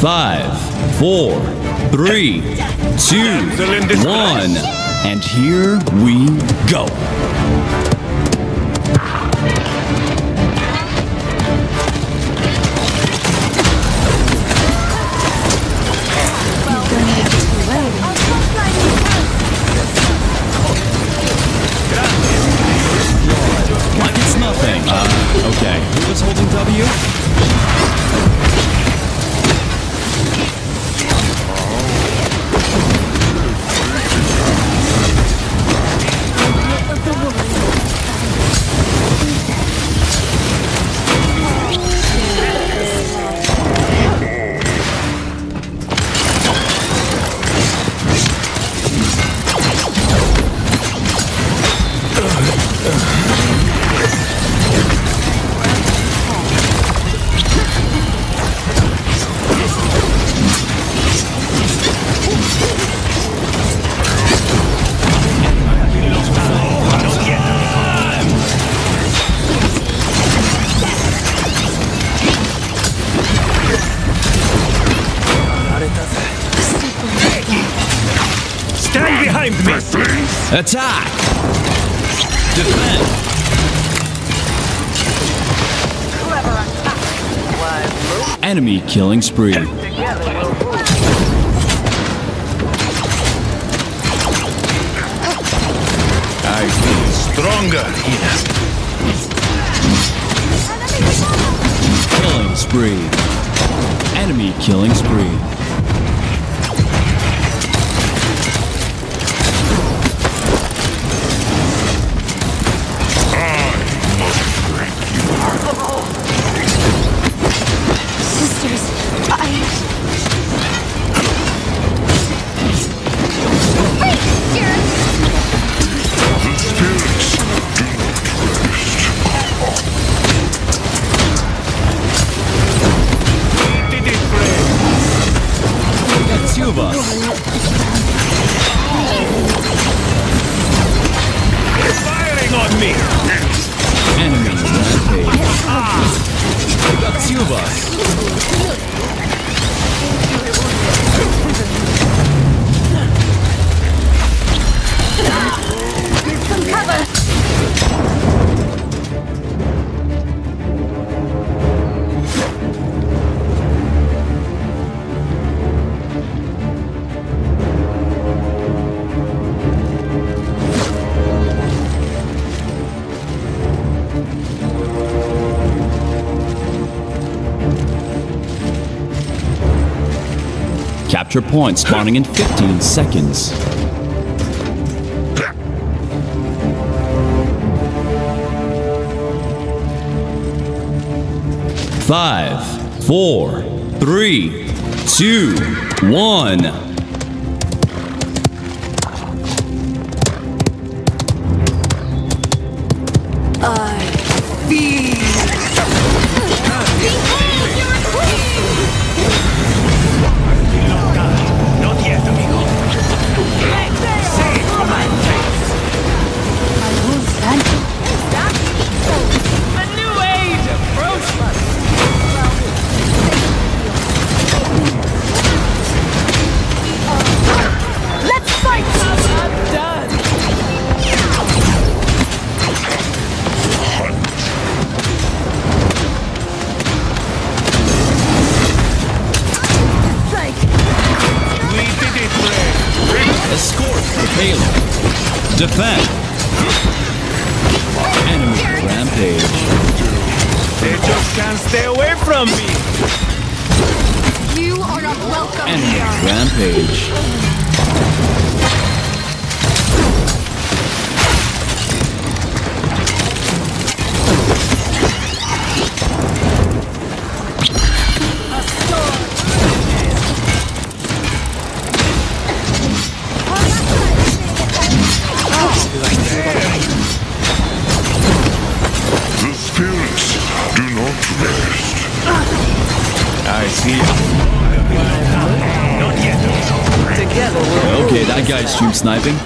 5, 4, 3, 2, 1, and here we go. Attack! Defend! Clever attack! Enemy killing spree. Together we'll I feel stronger here. Killing spree. Enemy killing spree. Capture point spawning in 15 seconds. Five, four, three, two, one. Defend! Enemy rampage. They just can't stay away from me! You are not welcome here! Enemy rampage. Okay, that guy's stream sniping.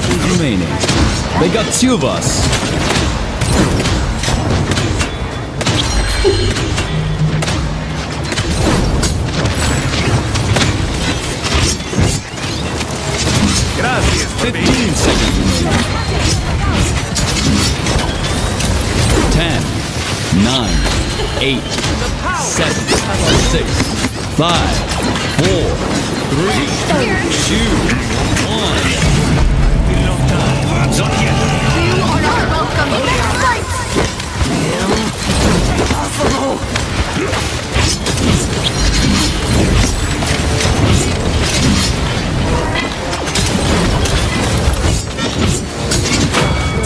seconds remaining. They got two of us. Gracias. 15 seconds remaining. 10, 9, 8, 7, 6, 5, 4, 3, 2, 1. Not yet. You are not welcome here. Fight! Impossible!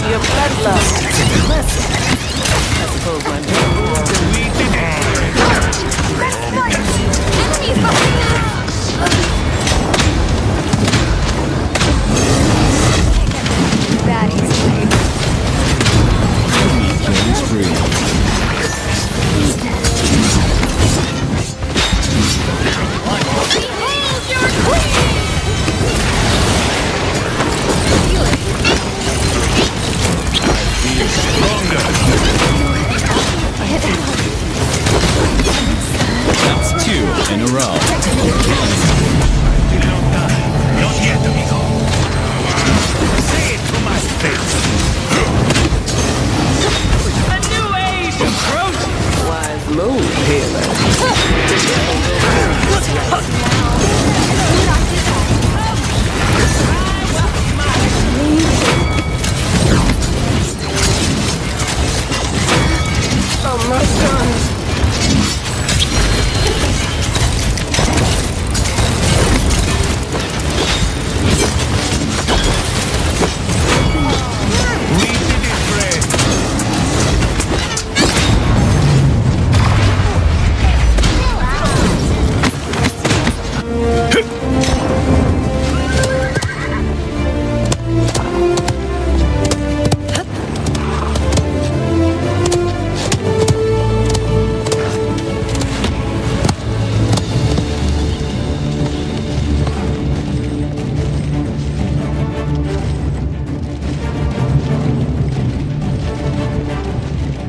Your blood love. Listen. I suppose my name is to lead the game. Let's fight! Enemies behind us!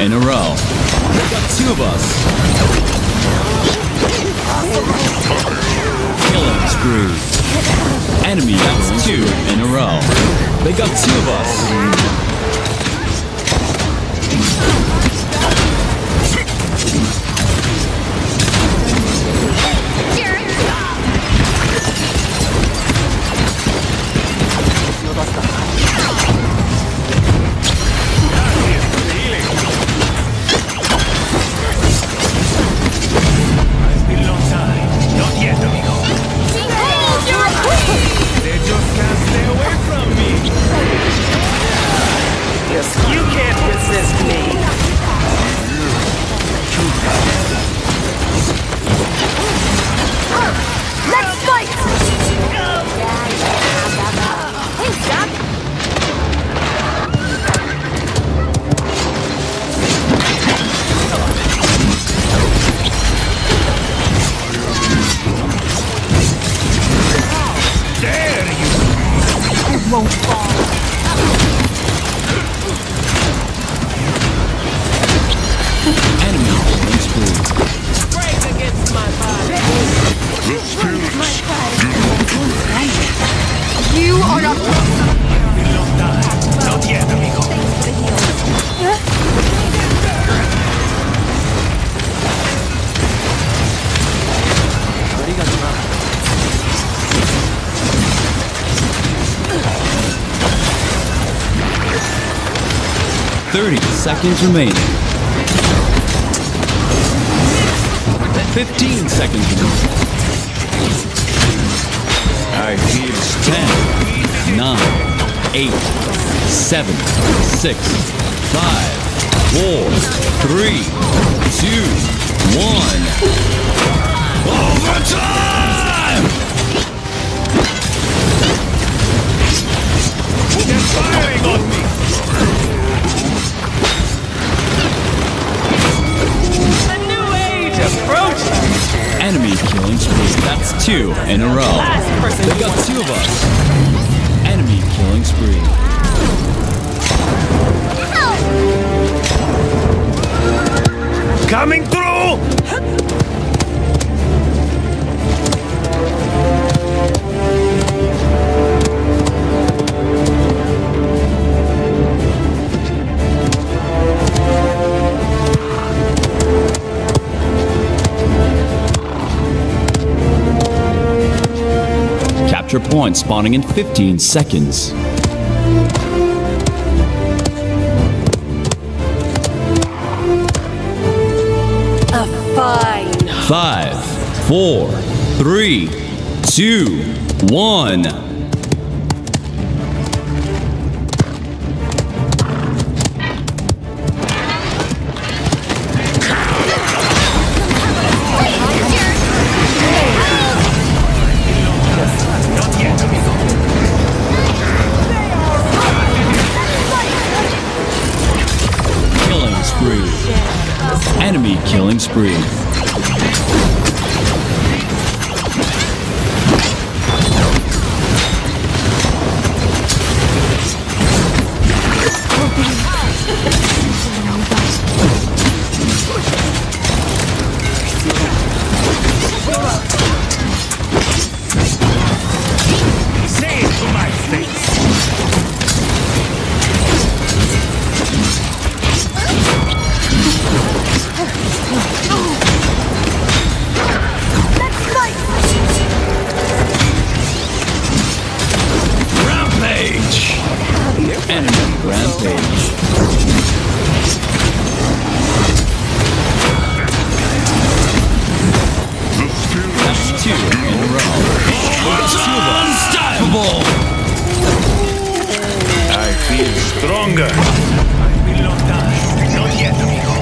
In a row. They got two of us. Killing spree. Enemy that's two in a row. They got two of us. seconds remaining. 15 seconds remaining. All right, here's 10, 9, 8, 7, 6, 5, 4, 3, 2, 1. Overtime! They're firing on me! Enemy killing spree. That's 2 in a row. They got 2 of us. Enemy killing spree. Coming through! Capture point spawning in 15 seconds. A fine. 5, 4, 3, 2, 1. Enemy killing spree. I feel stronger. I will not die. Not yet, amigo.